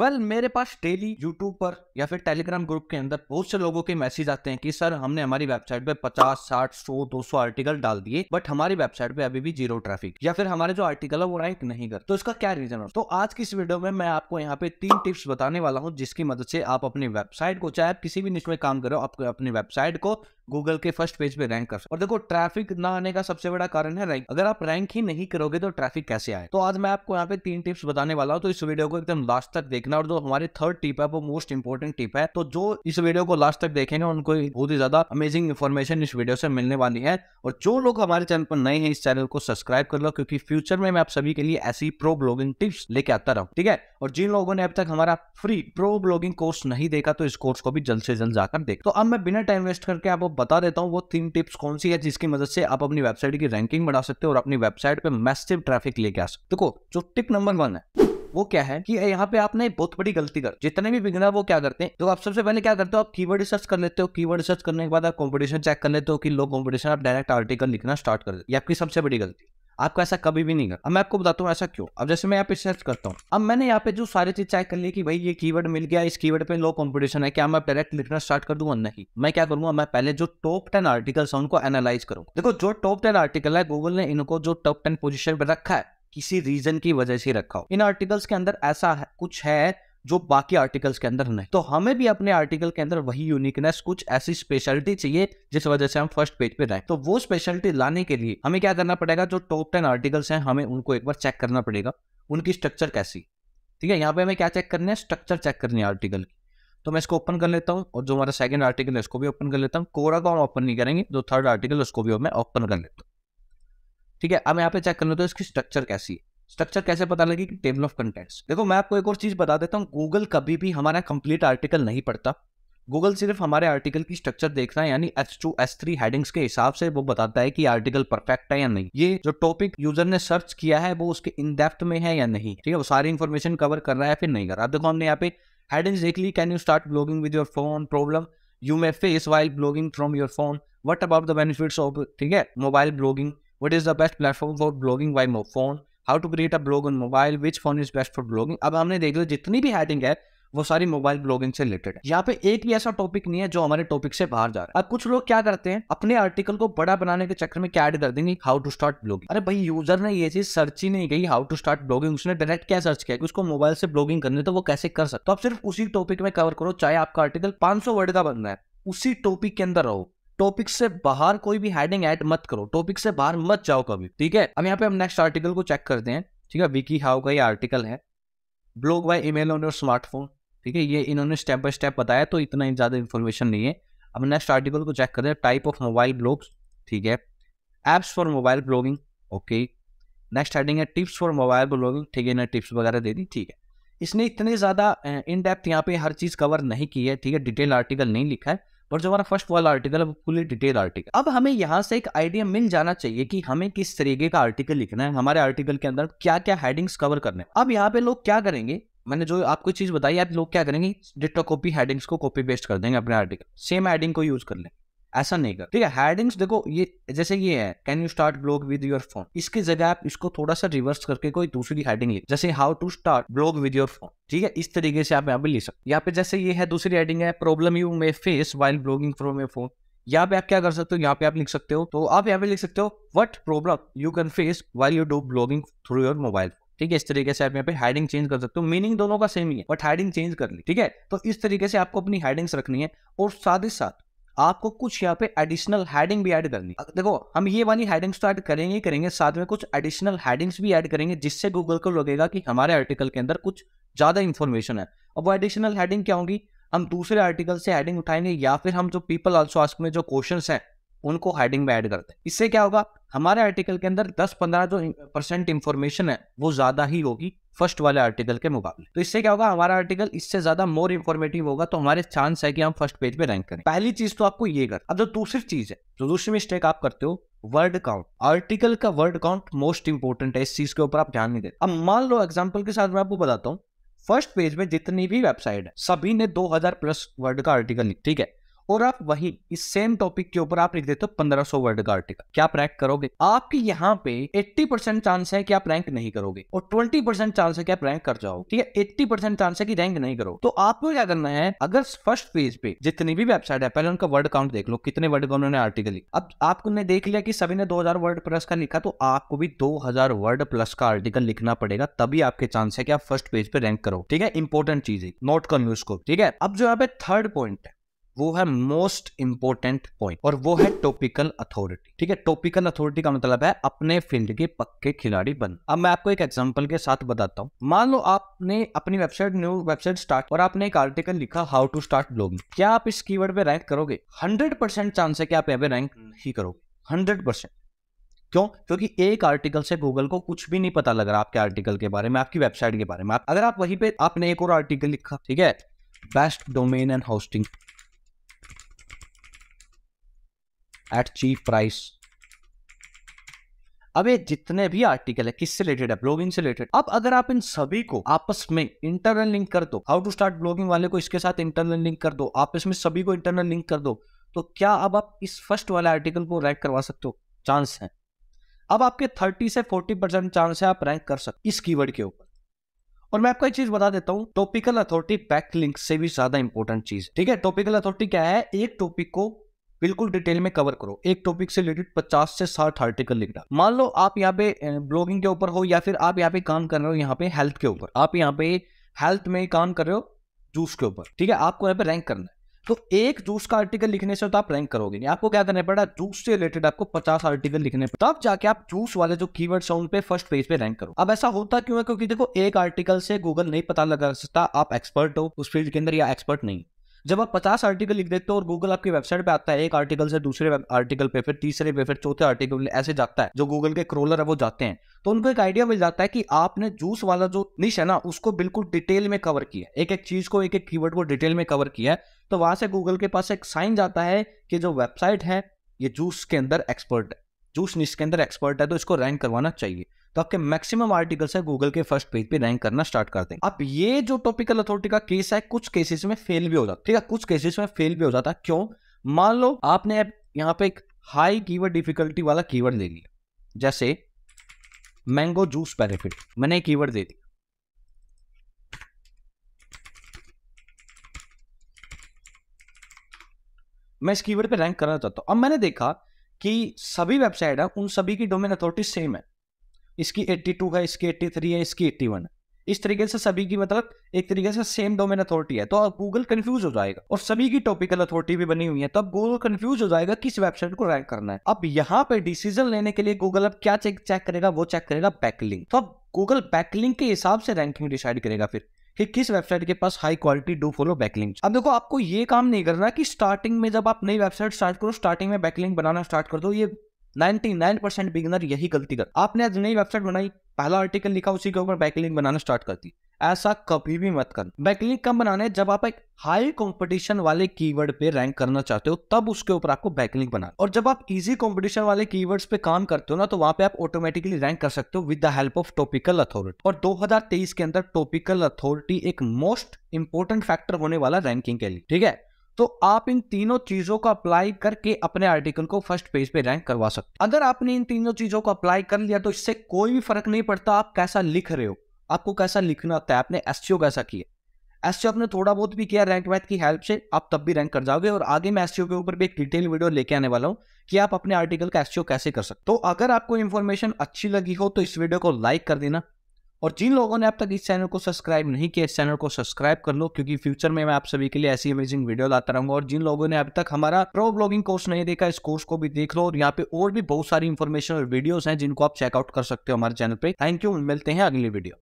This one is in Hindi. वेल मेरे पास डेली यूट्यूब पर या फिर टेलीग्राम ग्रुप के अंदर बहुत से लोगों के मैसेज आते हैं कि सर हमने हमारी वेबसाइट पे 50 60 100 200 आर्टिकल डाल दिए बट हमारी वेबसाइट पे अभी भी जीरो ट्रैफिक या फिर हमारे जो आर्टिकल है वो रैंक नहीं करते, तो इसका क्या रीजन है। तो आज की इस वीडियो में मैं आपको यहाँ पे 3 टिप्स बताने वाला हूँ जिसकी मदद से आप अपनी वेबसाइट को, चाहे आप किसी भी निश में काम करो, आप अपनी वेबसाइट को गूगल के फर्स्ट पेज पे रैंक कर सकते। और देखो ट्रैफिक ना आने का सबसे बड़ा कारण है रैंक। अगर आप रैंक ही नहीं करोगे तो ट्रैफिक कैसे आए। तो आज मैं आपको यहाँ पे 3 टिप्स बताने वाला हूँ, तो इस वीडियो को एकदम लास्ट तक देखना। और जो हमारी थर्ड टिप है वो मोस्ट इंपोर्टेंट टिप है, तो जो इस वीडियो को लास्ट तक देखेंगे उनको बहुत ही ज्यादा अमेजिंग इन्फॉर्मेशन इस वीडियो से मिलने वाली है। और जो लोग हमारे चैनल पर नए हैं इस चैनल को सब्सक्राइब कर लो, क्योंकि फ्यूचर में मैं आप सभी के लिए ऐसी प्रो ब्लॉगिंग टिप्स लेके आता रहा हूँ, ठीक है। और जिन लोगों ने अब तक हमारा फ्री प्रो ब्लॉगिंग कोर्स नहीं देखा तो इस कोर्स को भी जल्द से जल्द जाकर देख। तो अब मैं बिना टाइम वेस्ट करके आपको बता देता हूँ वो 3 टिप्स कौन सी है जिसकी मदद से आप अपनी वेबसाइट की रैंकिंग बढ़ा सकते हो और अपनी वेबसाइट पे मैसिव ट्रैफिक लेके आ सकते। देखो जो टिप नंबर 1 है वो क्या है कि यहाँ पे आपने बहुत बड़ी गलती कर, जितने भी बिगनर वो क्या करते हैं, तो आप सबसे पहले क्या करते हो, आप कीवर्ड रिसर्च कर लेते हो। कीवर्ड रिसर्च करने के बाद आप कॉम्पिटिशन चेक कर लेते हो कि लो कॉम्पिटिशन, आप डायरेक्ट आर्टिकल लिखना स्टार्ट कर देते। ये आपकी सबसे बड़ी गलती, आपको ऐसा कभी भी नहीं कर। अब मैं आपको बताता हूँ ऐसा क्यों। अब जैसे मैं यहाँ पे सर्च करता हूँ, अब मैंने यहाँ पे जो सारी चीज चेक कर ली कि भाई ये कीवर्ड मिल गया, इस कीवर्ड पे लो कंपटीशन है, क्या मैं डायरेक्ट लिखना स्टार्ट कर दूंगा? नहीं, मैं क्या करूंगा, मैं पहले जो टॉप 10 आर्टिकल्स है उनको एनालाइज करूंगा। देखो जो टॉप 10 आर्टिकल है गूगल ने इनको जो टॉप 10 पोजिशन पे रखा है किसी रीजन की वजह से रखा हो। इन आर्टिकल्स के अंदर ऐसा है, कुछ है जो बाकी आर्टिकल्स के अंदर नहीं, तो हमें भी अपने आर्टिकल के अंदर वही यूनिकनेस, कुछ ऐसी स्पेशलिटी चाहिए जिस वजह से हम फर्स्ट पेज पे रैंक। तो वो स्पेशलिटी लाने के लिए हमें क्या करना पड़ेगा, जो टॉप 10 आर्टिकल्स हैं हमें उनको एक बार चेक करना पड़ेगा, उनकी स्ट्रक्चर कैसी, ठीक है। यहाँ पे हमें क्या चेक करना है, स्ट्रक्चर चेक करनी है आर्टिकल की। तो मैं इसको ओपन कर लेता हूँ और जो हमारा सेकंड आर्टिकल है इसको भी ओपन कर लेता हूँ। कोरा को हम ओपन नहीं करेंगे, जो थर्ड आर्टिकल उसको भी मैं ओपन कर लेता हूँ, ठीक है। अब यहाँ पे चेक कर लेता हूँ इसकी स्ट्रक्चर कैसी है। स्ट्रक्चर कैसे पता लगे कि टेबल ऑफ कंटेंट्स। देखो मैं आपको एक और चीज बता देता हूँ, गूगल कभी भी हमारा कंप्लीट आर्टिकल नहीं पढ़ता। गूगल सिर्फ हमारे आर्टिकल की स्ट्रक्चर देखता है, यानी H2 S3 हेडिंग्स के हिसाब से वो बताता है कि आर्टिकल परफेक्ट है या नहीं, ये जो टॉपिक यूजर ने सर्च किया है वो उसके इन डेप्थ में है या नहीं, ठीक है, वो सारी इन्फॉर्मेशन कवर कर रहा है फिर नहीं कर रहा। देखो हमने यहाँ पे हेडिंग्स देख ली, can you start blogging with your phone, problem you may face while blogging from your phone, what about the benefits of, ठीक है, mobile blogging, what is the best platform for blogging by phone, how to create a blog on mobile, which phone is best for blogging. अब हमने देख लिया जितनी भी हेडिंग है वो सारी मोबाइल ब्लॉगिंग से रिलेटेड है। यहाँ पे एक भी ऐसा टॉपिक नहीं है जो हमारे टॉपिक से बाहर जा रहा है। अब कुछ लोग क्या करते हैं, अपने आर्टिकल को बड़ा बनाने के चक्कर में क्या ऐड कर देंगे, हाउ टू स्टार्ट ब्लॉगिंग। अरे भाई यूजर ने ये चीज सर्च ही नहीं की, हाउ टू स्टार्ट ब्लॉगिंग, उसने डायरेक्ट क्या सर्च किया कि उसको मोबाइल से ब्लॉगिंग करनी, तो वो कैसे कर सकता। तो आप सिर्फ उसी टॉपिक में कवर करो, चाहे आपका आर्टिकल 500 वर्ड का बन रहा है, उसी टॉपिक के अंदर रहो, टॉपिक से बाहर कोई भी हेडिंग ऐड मत करो, टॉपिक से बाहर मत जाओ कभी, ठीक है। अब यहाँ पे हम नेक्स्ट आर्टिकल को चेक करते हैं, ठीक है, विकी हाउ का ये आर्टिकल है, blog by email on your smartphone, ठीक है, ये इन्होंने स्टेप बाय स्टेप बताया तो इतना ज्यादा इन्फॉर्मेशन नहीं है। अब नेक्स्ट आर्टिकल को चेक करते हैं, टाइप ऑफ मोबाइल ब्लॉग्स, ठीक है, apps for mobile blogging, okay. Next heading है टिप्स फॉर मोबाइल ब्लॉगिंग, ठीक है, इन्हें टिप्स वगैरह दे दी, ठीक है। इसने इतने ज्यादा इन डेप्थ यहाँ पे हर चीज कवर नहीं की है, ठीक है, डिटेल आर्टिकल नहीं लिखा है, और जो हमारा फर्स्ट वाला आर्टिकल है वो फुली डिटेल आर्टिकल। अब हमें यहाँ से एक आइडिया मिल जाना चाहिए कि हमें किस तरीके का आर्टिकल लिखना है, हमारे आर्टिकल के अंदर क्या क्या हेडिंग्स कवर करने हैं। अब यहाँ पे लोग क्या करेंगे, मैंने जो आपको चीज बताई, आप लोग क्या करेंगे, डिटो कॉपी हेडिंग्स को कॉपी पेस्ट कर देंगे अपने आर्टिकल, सेम हेडिंग को यूज कर लें, ऐसा नहीं कर, ठीक है। हेडिंग्स देखो ये जैसे ये है, can you start blog with your phone, इसकी जगह आप इसको थोड़ा सा रिवर्स करके कोई दूसरी हेडिंग ले, जैसे how to start blog with your phone, ठीक है, इस तरीके से आप यहाँ पे ले सकते। यहाँ पे जैसे ये है दूसरी हेडिंग है, problem you may face while blogging from your phone, यहाँ पे आप क्या कर सकते हो, यहाँ पे आप लिख सकते हो, तो आप यहाँ पे लिख सकते हो what problem you can face while you do blogging through your mobile, ठीक है, इस तरीके से आप यहाँ पे हेडिंग चेंज कर सकते हो। मीनिंग दोनों का सेम ही है बट हेडिंग चेंज कर ली, ठीक है। तो इस तरीके से आपको अपनी हेडिंग्स रखनी है और साथ ही साथ आपको कुछ यहाँ पे एडिशनल हेडिंग भी ऐड करनी। देखो हम ये वाली हेडिंग्स तो ऐड करेंगे ही करेंगे, साथ में कुछ एडिशनल हेडिंग्स भी ऐड करेंगे जिससे गूगल को लगेगा कि हमारे आर्टिकल के अंदर कुछ ज्यादा इन्फॉर्मेशन है। अब वो एडिशनल हेडिंग क्या होगी, हम दूसरे आर्टिकल से हेडिंग उठाएंगे या फिर हम जो पीपल आल्सो आस्क में जो क्वेश्चंस हैं उनको हेडिंग में ऐड करते हैं। इससे क्या होगा, हमारे आर्टिकल के अंदर 10-15 जो % इन्फॉर्मेशन है वो ज्यादा ही होगी फर्स्ट वाले आर्टिकल के मुकाबले। तो इससे क्या होगा, हमारा आर्टिकल इससे ज्यादा मोर इन्फॉर्मेटिव होगा, तो हमारे चांस है कि हम फर्स्ट पेज पे रैंक करें। पहली चीज तो आपको ये कर। अब जो दूसरी चीज है, जो दूसरी मिस्टेक आप करते हो, वर्ड काउंट। आर्टिकल का वर्ड काउंट मोस्ट इंपोर्टेंट है, इस चीज के ऊपर आप ध्यान नहीं देते। अब मान लो एग्जाम्पल के साथ मैं आपको बताता हूँ, फर्स्ट पेज में जितनी भी वेबसाइट है सभी ने 2000+ वर्ड का आर्टिकल, ठीक है, और आप वही इस सेम टॉपिक के ऊपर आप लिख देते हो 1500 वर्ड का आर्टिकल, क्या आप रैंक करोगे? आपकी यहाँ पे 80% चांस है कि आप रैंक नहीं करोगे और 20% चांस है कि आप रैंक कर जाओगे, ठीक है। 80% चांस है कि रैंक नहीं करोगे, तो आपको क्या करना है, अगर फर्स्ट पेज पे जितनी भी वेबसाइट है पहले उनका वर्ड काउंट देख लो कितने वर्ड का उन्होंने आर्टिकल लिखा। अब आपने देख लिया कि सभी ने 2000 वर्ड प्लस का लिखा, तो आपको भी 2000 वर्ड प्लस का आर्टिकल लिखना पड़ेगा, तभी आपके चांस है कि आप फर्स्ट पेज पे रैंक करो, ठीक है। इंपॉर्टेंट चीज है, नोट करो इसको, ठीक है। अब जो यहाँ पे थर्ड पॉइंट है वो है मोस्ट इंपोर्टेंट पॉइंट, और वो है टॉपिकल अथॉरिटी, ठीक है। टॉपिकल अथॉरिटी का मतलब है अपने फील्ड के पक्के खिलाड़ी बन। अब मैं आपको एक एग्जांपल के साथ बताता हूँ। मान लो आपने अपनी वेबसाइट, न्यू वेबसाइट स्टार्ट, और आपने एक आर्टिकल लिखा हाउ टू स्टार्ट ब्लॉगिंग, क्या आप इस कीवर्ड पे रैंक करोगे? 100% चांस है कि आप यहाँ पे रैंक नहीं करोगे, 100%। क्यों? क्योंकि एक आर्टिकल से गूगल को कुछ भी नहीं पता लग रहा आपके आर्टिकल के बारे में, आपकी वेबसाइट के बारे में। अगर आप वहीं पे आपने एक और आर्टिकल लिखा, ठीक है, best domain and hosting at cheap price. अब ये जितने भी आर्टिकल है किससे रिलेटेड है? ब्लॉगिंग से रिलेटेड। अब अगर आप इन सभी को आपस में इंटरनल लिंक कर दो, हाउ टू स्टार्ट ब्लॉगिंग वाले को इसके साथ इंटरनल लिंक कर दो, आपस में सभी को इंटरनल लिंक कर दो, तो क्या अब आप इस फर्स्ट वाले आर्टिकल को रैंक करवा सकते हो? चांस है। अब आपके 30 से 40% चांस है आप रैंक कर सकते इस कीवर्ड के ऊपर। और मैं आपको एक चीज बता देता हूँ, टॉपिकल अथॉरिटी बैकलिंक से भी ज्यादा इंपॉर्टेंट चीज, ठीक है। टॉपिकल अथॉरिटी क्या है? एक टॉपिक को बिल्कुल डिटेल में कवर करो, एक टॉपिक से रिलेटेड 50 से 60 आर्टिकल लिखना। मान लो आप यहाँ पे ब्लॉगिंग के ऊपर हो, या फिर आप यहाँ पे काम कर रहे हो यहाँ पे हेल्थ के ऊपर, आप यहाँ पे हेल्थ में काम कर रहे हो जूस के ऊपर, ठीक है, आपको यहाँ पे रैंक करना है, तो एक जूस का आर्टिकल लिखने से तो आप रैंक करोगे नहीं। आपको क्या करना पड़ा, जूस से रिलेटेड आपको 50 आर्टिकल लिखने पड़े, तब जाके आप जूस वाले जो कीवर्ड साउंड पे फर्स्ट पेज पे रैंक करो। अब ऐसा होता क्यों है? क्योंकि देखो, एक आर्टिकल से गूगल नहीं पता लगा सकता आप एक्सपर्ट हो उस फील्ड के अंदर या एक्सपर्ट नहीं। जब आप 50 आर्टिकल लिख देते हो और गूगल आपकी वेबसाइट पे आता है, एक आर्टिकल से दूसरे आर्टिकल पे, फिर तीसरे पे, फिर चौथे आर्टिकल, ऐसे जाता है। जो गूगल के क्रोलर है वो जाते हैं, तो उनको एक आइडिया मिल जाता है कि आपने जूस वाला जो निश है ना उसको बिल्कुल डिटेल में कवर किया, एक एक चीज को, एक एक कीवर्ड को डिटेल में कवर किया है। तो वहां से गूगल के पास एक साइन जाता है कि जो वेबसाइट है ये जूस के अंदर एक्सपर्ट है, जूस निश के अंदर एक्सपर्ट है, तो इसको रैंक करवाना चाहिए। तो आपके मैक्सिमम आर्टिकल से गूगल के फर्स्ट पेज पे रैंक करना स्टार्ट कर देंगे। अब ये जो टॉपिकल अथॉरिटी का केस है, कुछ केसेस में फेल भी हो जाता है, ठीक है, कुछ केसेस में फेल भी हो जाता है। क्यों? मान लो आपने यहाँ पे एक हाई कीवर्ड डिफिकल्टी वाला कीवर्ड दे दिया, जैसे मैंगो जूस बेनिफिट, मैंने कीवर्ड दे दिया, मैं इस कीवर्ड पे रैंक करना चाहता हूँ। अब मैंने देखा कि सभी वेबसाइट है उन सभी की डोमेन अथॉरिटी सेम है, इसकी 82 है, इसकी 83 है, इसकी 81 है, इस तरीके से सभी की, मतलब एक तरीके से सेम डोमेन अथॉरिटी है, तो अब गूगल कंफ्यूज हो जाएगा। और सभी की टॉपिकल अथॉरिटी भी बनी हुई है, तो अब गूगल कंफ्यूज हो जाएगा किस वेबसाइट को रैंक करना है। अब यहाँ पे डिसीजन लेने के लिए गूगल अब क्या चेक करेगा? वो चेक करेगा बैकलिंक। तो अब गूगल बैकलिंक के हिसाब से रैंकिंग डिसाइड करेगा फिर कि किस वेबसाइट के पास high quality do follow backlink. अब देखो, आपको ये काम नहीं करना कि स्टार्टिंग में जब आप नई वेबसाइट स्टार्ट करो स्टार्टिंग में बैकलिंक बनाना स्टार्ट कर दो। ये 99% बिगिनर यही गलती कर। आपने आज नई वेबसाइट बनाई, पहला आर्टिकल लिखा, उसी के ऊपर बैकलिंक बनाना स्टार्ट करती। ऐसा कभी भी मत करना। बैकलिंक कब बनाने? जब आप एक हाई कंपटीशन वाले कीवर्ड पे रैंक करना चाहते हो तब उसके ऊपर आपको बैकलिंक बनाना। और जब आप इजी कंपटीशन वाले कीवर्ड्स पे काम करते हो ना, तो वहां पे आप ऑटोमेटिकली रैंक कर सकते हो with the help of topical authority. और 2023 के अंदर टॉपिकल अथॉरिटी एक मोस्ट इंपोर्टेंट फैक्टर होने वाला रैंकिंग के लिए, ठीक है। तो आप इन तीनों चीजों को अप्लाई करके अपने आर्टिकल को फर्स्ट पेज पे रैंक करवा सकते हैं। अगर आपने इन तीनों चीजों को अप्लाई कर लिया तो इससे कोई भी फर्क नहीं पड़ता आप कैसा लिख रहे हो, आपको कैसा लिखना आता है, आपने एसईओ कैसा किया। एसईओ आपने थोड़ा बहुत भी किया रैंक मैथ की हेल्प से, आप तब भी रैंक कर जाओगे। और आगे मैं एसईओ के ऊपर भी एक डिटेल वीडियो लेके आने वाला हूँ कि आप अपने आर्टिकल का एसईओ कैसे कर सकते। तो अगर आपको इन्फॉर्मेशन अच्छी लगी हो तो इस वीडियो को लाइक कर देना, और जिन लोगों ने अब तक इस चैनल को सब्सक्राइब नहीं किया इस चैनल को सब्सक्राइब कर लो, क्योंकि फ्यूचर में मैं आप सभी के लिए ऐसी अमेजिंग वीडियो लाता रहूंगा। और जिन लोगों ने अब तक हमारा प्रो ब्लॉगिंग कोर्स नहीं देखा इस कोर्स को भी देख लो, और यहाँ पे और भी बहुत सारी इन्फॉर्मेशन और वीडियोस हैं जिनको आप चेकआउट कर सकते हो हमारे चैनल पे। थैंक यू, मिलते हैं अगली वीडियो।